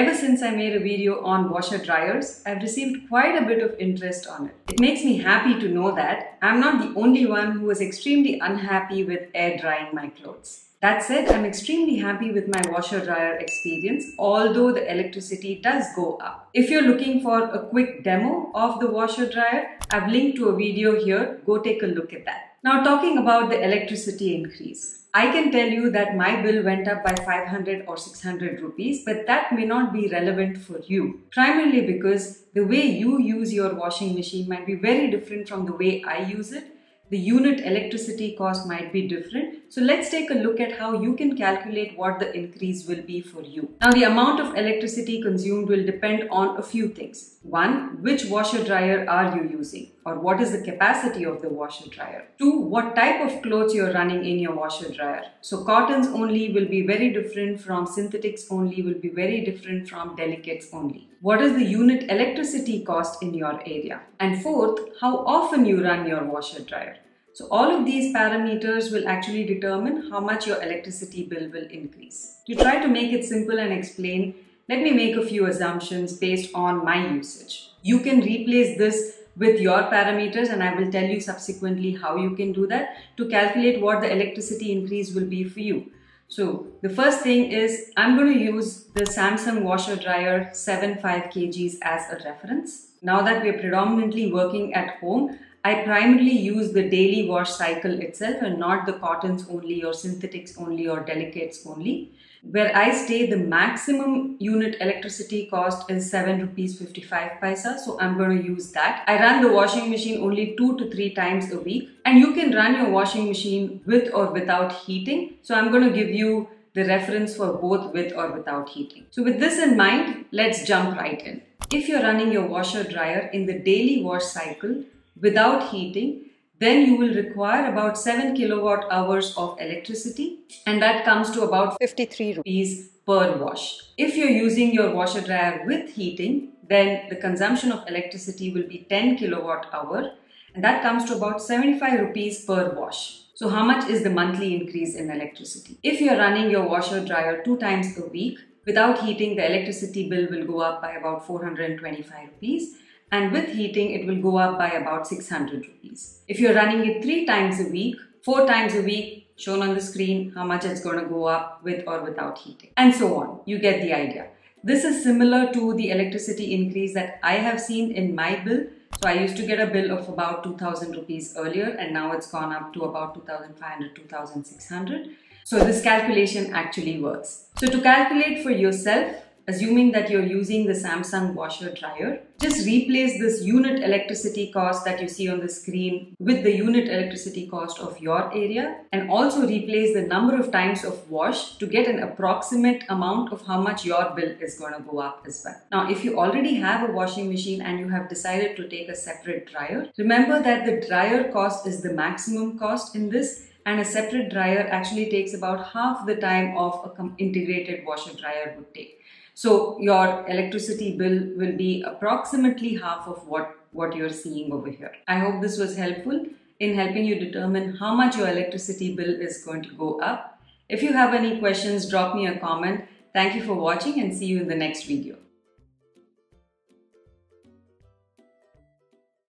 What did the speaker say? Ever since I made a video on washer dryers, I've received quite a bit of interest on it. It makes me happy to know that I'm not the only one who was extremely unhappy with air drying my clothes. That said, I'm extremely happy with my washer dryer experience, although the electricity does go up. If you're looking for a quick demo of the washer dryer, I've linked to a video here. Go take a look at that. Now, talking about the electricity increase. I can tell you that my bill went up by 500 or 600 rupees, but that may not be relevant for you. Primarily because the way you use your washing machine might be very different from the way I use it. The unit electricity cost might be different. So let's take a look at how you can calculate what the increase will be for you. Now, the amount of electricity consumed will depend on a few things. One, which washer dryer are you using, or what is the capacity of the washer dryer? Two, what type of clothes you're running in your washer dryer. So cottons only will be very different from synthetics only will be very different from delicates only. What is the unit electricity cost in your area? And fourth, how often you run your washer dryer. So all of these parameters will actually determine how much your electricity bill will increase. To try to make it simple and explain, let me make a few assumptions based on my usage. You can replace this with your parameters, and I will tell you subsequently how you can do that to calculate what the electricity increase will be for you. So the first thing is, I'm going to use the Samsung washer dryer 75 kg as a reference. Now that we're predominantly working at home, I primarily use the daily wash cycle itself and not the cottons only or synthetics only or delicates only. Where I stay, the maximum unit electricity cost is 7 rupees 55 paisa, so I'm going to use that. I run the washing machine only 2 to 3 times a week, and you can run your washing machine with or without heating, so I'm going to give you the reference for both with or without heating. So with this in mind, let's jump right in. If you're running your washer dryer in the daily wash cycle without heating, then you will require about 7 kilowatt hours of electricity, and that comes to about 53 rupees per wash. If you're using your washer dryer with heating, then the consumption of electricity will be 10 kilowatt hour, and that comes to about 75 rupees per wash. So how much is the monthly increase in electricity? If you're running your washer dryer 2 times a week without heating, the electricity bill will go up by about 425 rupees. And with heating, it will go up by about 600 rupees. If you're running it 4 times a week, shown on the screen, how much it's going to go up with or without heating, and so on. You get the idea. This is similar to the electricity increase that I have seen in my bill. So I used to get a bill of about 2000 rupees earlier, and now it's gone up to about 2500, 2600. So this calculation actually works. So to calculate for yourself, assuming that you're using the Samsung washer dryer, just replace this unit electricity cost that you see on the screen with the unit electricity cost of your area, and also replace the number of times of wash to get an approximate amount of how much your bill is going to go up as well. Now, if you already have a washing machine and you have decided to take a separate dryer, remember that the dryer cost is the maximum cost in this. And a separate dryer actually takes about half the time of an integrated washer dryer would take. So your electricity bill will be approximately half of what you're seeing over here. I hope this was helpful in helping you determine how much your electricity bill is going to go up. If you have any questions, drop me a comment. Thank you for watching, and see you in the next video.